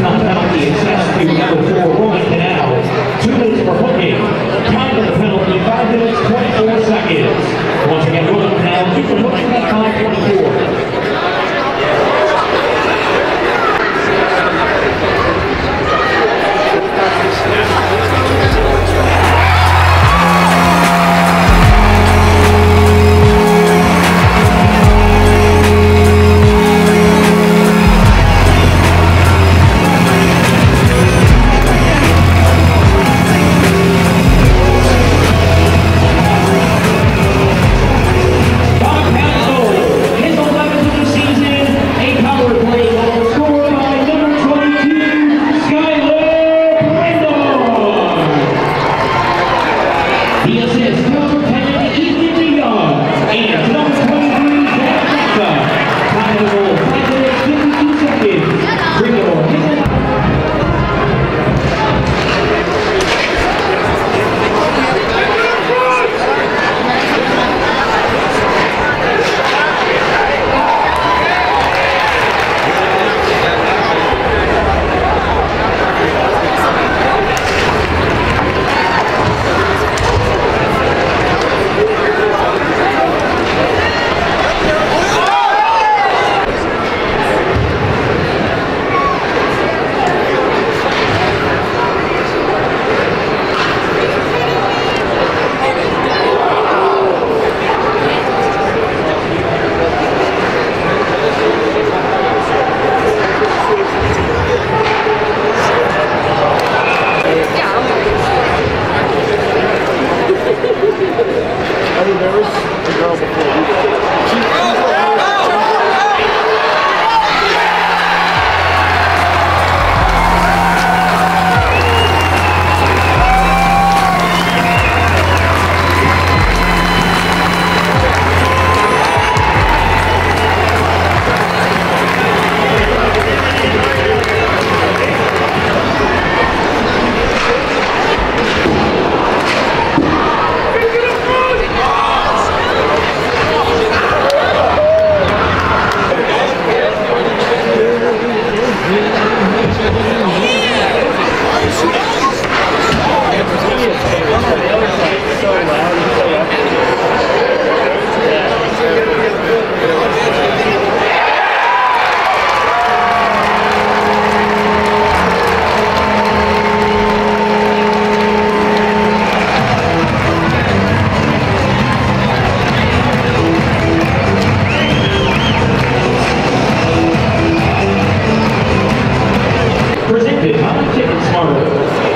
Jackson on the penalty and sends to number 4, Roman Canal. 2 minutes for hooking. Time for the penalty, 5 minutes, 24 seconds. Once again, Roman Canal, two for hooking at 5:24. Presented by Ticket Smarter.